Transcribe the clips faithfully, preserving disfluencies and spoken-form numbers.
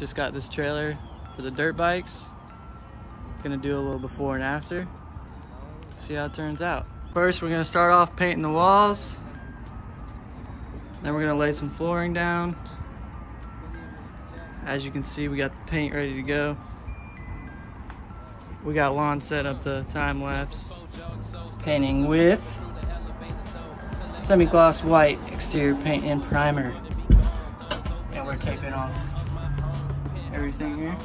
Just got this trailer for the dirt bikes. Gonna do a little before and after. See how it turns out. First, we're gonna start off painting the walls. Then we're gonna lay some flooring down. As you can see, we got the paint ready to go. We got lawn set up to time lapse. Painting with semi-gloss white exterior paint and primer. And we're taping off everything here.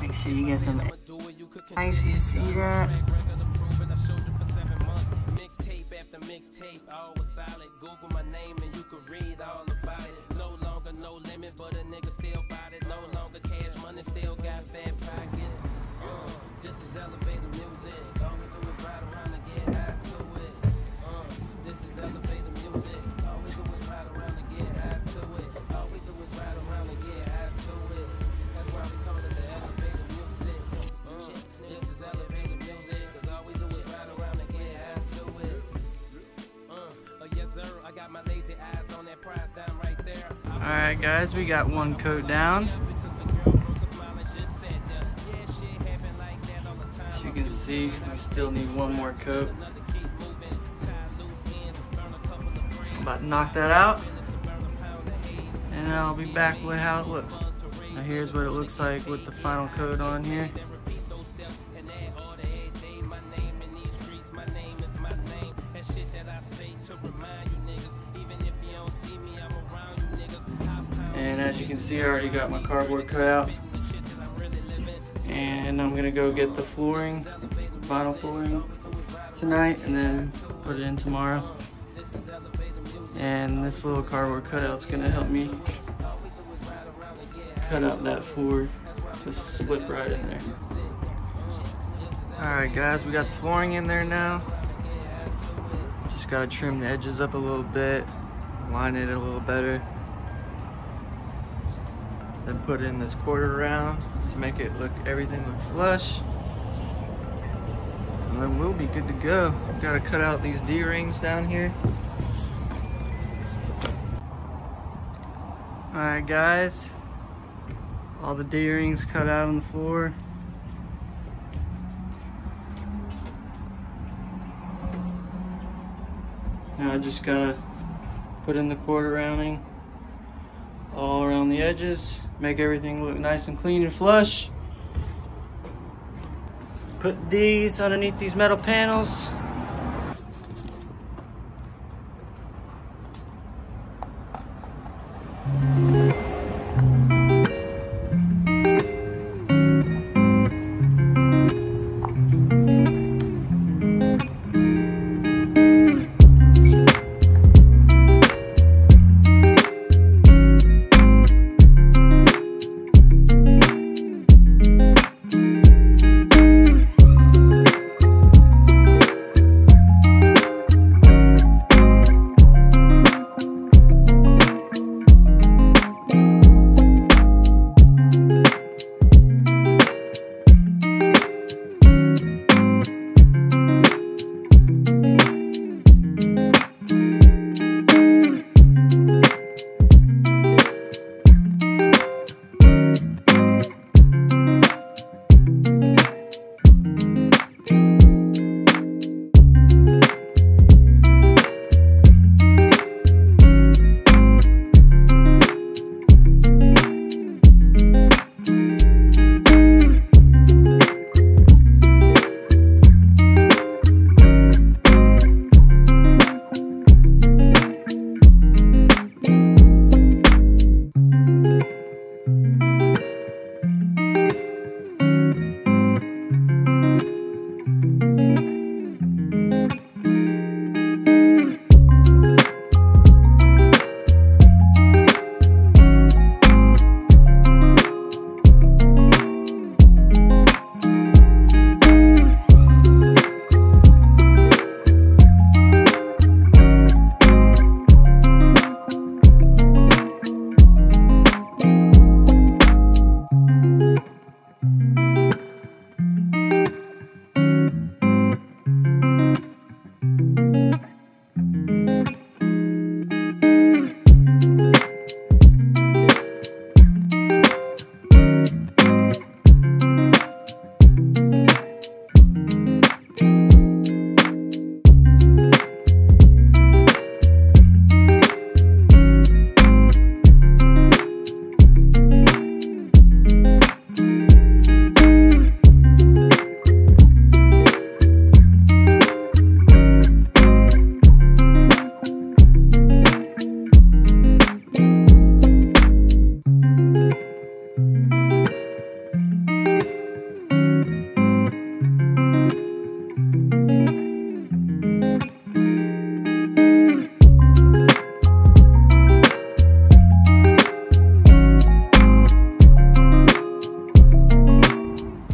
Make sure you get them nice, you see that? Alright guys, we got one coat down. As you can see, we still need one more coat. I'm about to knock that out, and I'll be back with how it looks. Now here's what it looks like with the final coat on here. And as you can see, I already got my cardboard cut out. And I'm gonna go get the flooring, vinyl flooring tonight, and then put it in tomorrow. And this little cardboard cutout's gonna help me cut out that floor to slip right in there. Alright guys, we got the flooring in there now. Just gotta trim the edges up a little bit, line it a little better. Then put in this quarter round to make it look, everything look flush. And then we'll be good to go. Gotta cut out these D-rings down here. Alright guys, all the D-rings cut out on the floor. Now I just gotta put in the quarter rounding all around the edges, make everything look nice and clean and flush. Put these underneath these metal panels.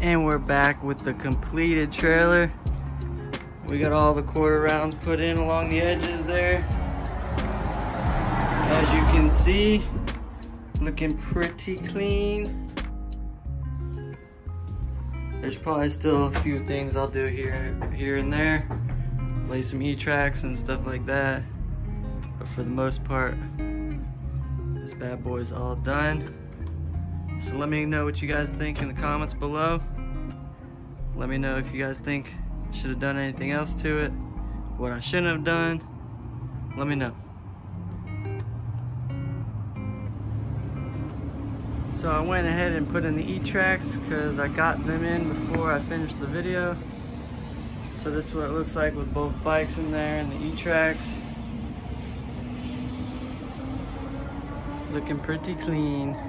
And we're back with the completed trailer. We got all the quarter rounds put in along the edges there. As you can see, looking pretty clean. There's probably still a few things I'll do here, here and there. Lay some E-tracks and stuff like that. But for the most part, this bad boy's all done. So let me know what you guys think in the comments below. Let me know if you guys think I should have done anything else to it, what I shouldn't have done. Let me know. So I went ahead and put in the E-tracks because I got them in before I finished the video. So this is what it looks like with both bikes in there and the E-tracks. Looking pretty clean.